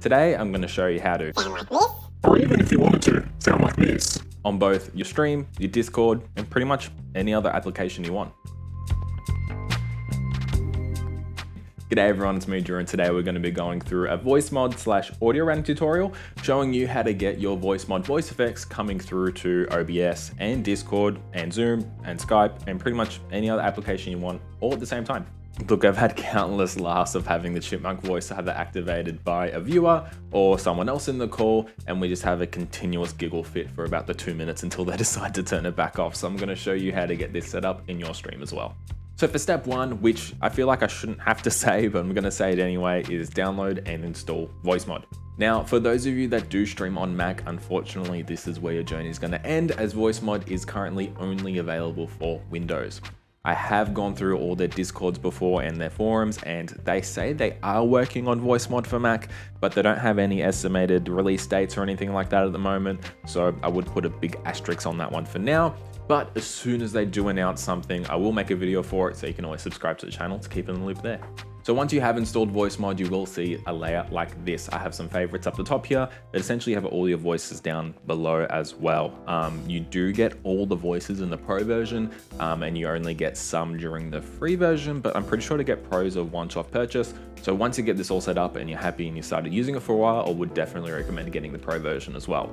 Today I'm going to show you how to sound like this, or even if you wanted to, sound like this, on both your stream, your Discord, and pretty much any other application you want. G'day everyone, it's Mudra, and today we're going to be going through a Voicemod/audio routing tutorial showing you how to get your Voicemod voice effects coming through to OBS and Discord and Zoom and Skype and pretty much any other application you want all at the same time. Look, I've had countless laughs of having the chipmunk voice either activated by a viewer or someone else in the call, and we just have a continuous giggle fit for about the 2 minutes until they decide to turn it back off. So I'm going to show you how to get this set up in your stream as well. So for step one, which I feel like I shouldn't have to say, but I'm going to say it anyway, is download and install Voicemod. Now, for those of you that do stream on Mac, unfortunately, this is where your journey is going to end, as Voicemod is currently only available for Windows. I have gone through all their Discords before and their forums, and they say they are working on Voicemod for Mac, but they don't have any estimated release dates or anything like that at the moment. So I would put a big asterisk on that one for now. But as soon as they do announce something, I will make a video for it, so you can always subscribe to the channel to keep in the loop there. So once you have installed Voicemod, you will see a layout like this. I have some favorites up the top here that essentially have all your voices down below as well. You do get all the voices in the pro version, and you only get some during the free version, but I'm pretty sure to get pros are one-off purchase. So once you get this all set up and you're happy and you started using it for a while, I would definitely recommend getting the pro version as well.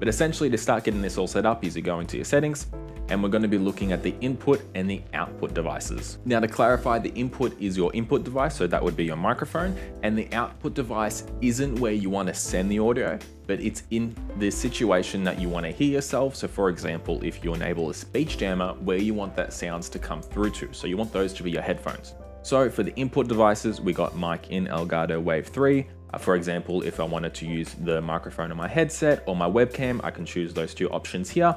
But essentially, to start getting this all set up is you go into your settings, and we're going to be looking at the input and the output devices. Now, to clarify, the input is your input device, so that would be your microphone, and the output device isn't where you want to send the audio, but it's in the situation that you want to hear yourself. So for example, if you enable a speech jammer, where you want that sounds to come through to. So you want those to be your headphones. So for the input devices, we got mic in Elgato Wave 3. For example, if I wanted to use the microphone on my headset or my webcam, I can choose those two options here.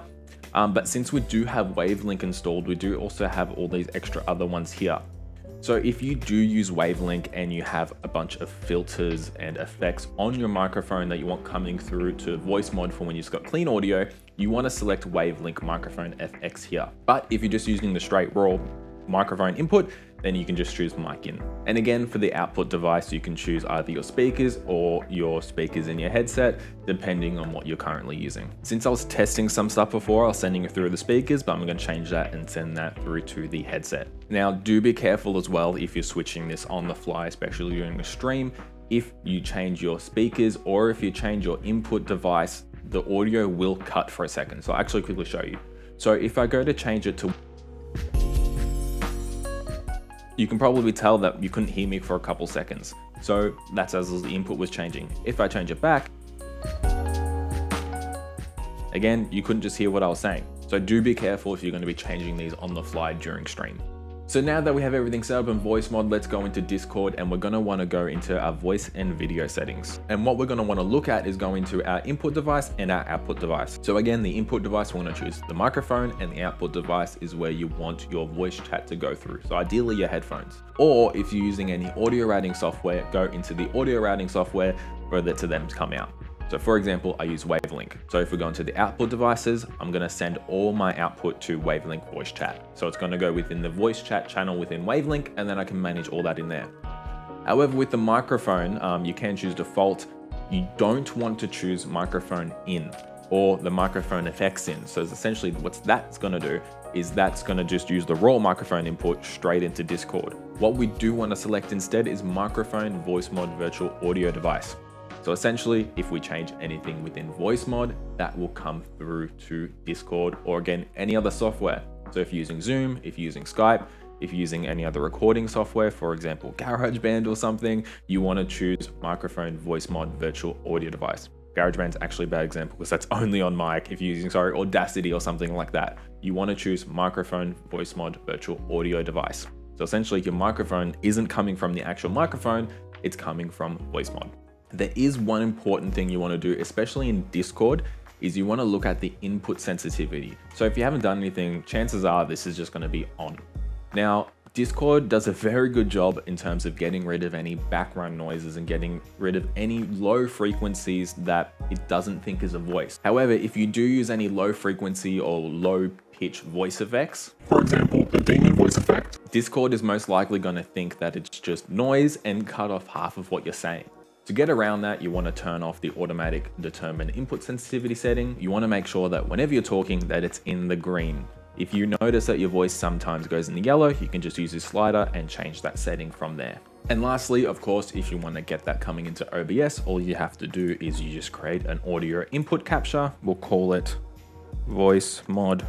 But since we do have Wave Link installed, we do also have all these extra other ones here. So if you do use Wave Link and you have a bunch of filters and effects on your microphone that you want coming through to Voicemod for when you've got clean audio, you want to select Wave Link Microphone FX here. But if you're just using the straight raw microphone input, then you can just choose mic in. And again, for the output device, you can choose either your speakers or your speakers in your headset, depending on what you're currently using. Since I was testing some stuff before, I was sending it through the speakers, but I'm going to change that and send that through to the headset. Now, do be careful as well if you're switching this on the fly, especially during a stream. If you change your speakers or if you change your input device, the audio will cut for a second. So I'll actually quickly show you. So if I go to change it to, you can probably tell that you couldn't hear me for a couple seconds. So that's as the input was changing. If I change it back, again, you couldn't just hear what I was saying. So do be careful if you're going to be changing these on the fly during stream. So now that we have everything set up in Voicemod, let's go into Discord, and we're going to want to go into our voice and video settings. And what we're going to want to look at is going to our input device and our output device. So again, the input device, we're going to choose the microphone, and the output device is where you want your voice chat to go through. So ideally your headphones, or if you're using any audio routing software, go into the audio routing software for that to them to come out. So for example, I use Wave Link. So if we go into the output devices, I'm going to send all my output to Wave Link voice chat. So it's going to go within the voice chat channel within Wave Link, and then I can manage all that in there. However, with the microphone, you can choose default. You don't want to choose microphone in or the microphone effects in. So it's essentially what that's going to do is that's going to just use the raw microphone input straight into Discord. What we do want to select instead is microphone Voicemod virtual audio device. So essentially, if we change anything within Voicemod, that will come through to Discord or again, any other software. So if you're using Zoom, if you're using Skype, if you're using any other recording software, for example, GarageBand or something, you want to choose microphone Voicemod virtual audio device. GarageBand's actually a bad example because that's only on mic. If you're using, Audacity or something like that, you want to choose microphone Voicemod virtual audio device. So essentially your microphone isn't coming from the actual microphone, it's coming from Voicemod. There is one important thing you want to do, especially in Discord, is you want to look at the input sensitivity. So if you haven't done anything, chances are this is just going to be on. Now, Discord does a very good job in terms of getting rid of any background noises and getting rid of any low frequencies that it doesn't think is a voice. However, if you do use any low frequency or low pitch voice effects, for example, the demon voice effect, Discord is most likely going to think that it's just noise and cut off half of what you're saying. To get around that, you want to turn off the automatic determine input sensitivity setting. You want to make sure that whenever you're talking that it's in the green. If you notice that your voice sometimes goes in the yellow, you can just use this slider and change that setting from there. And lastly, of course, if you want to get that coming into OBS, all you have to do is you just create an audio input capture. We'll call it Voicemod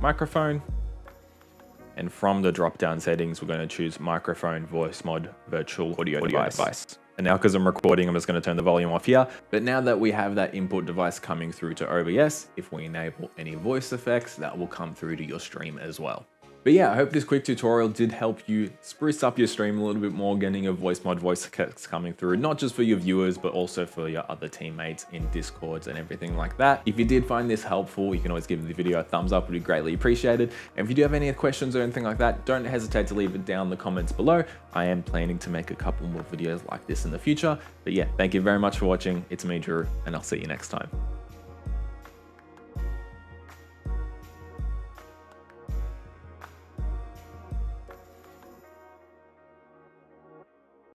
microphone. And from the drop-down settings, we're going to choose microphone, Voicemod, virtual audio device. And now, because I'm recording, I'm just going to turn the volume off here. But now that we have that input device coming through to OBS, if we enable any voice effects, that will come through to your stream as well. But yeah, I hope this quick tutorial did help you spruce up your stream a little bit more, getting your Voicemod voice effects coming through, not just for your viewers, but also for your other teammates in Discords and everything like that. If you did find this helpful, you can always give the video a thumbs up, it would be greatly appreciated. And if you do have any questions or anything like that, don't hesitate to leave it down in the comments below. I am planning to make a couple more videos like this in the future. But yeah, thank you very much for watching. It's me, Drew, and I'll see you next time.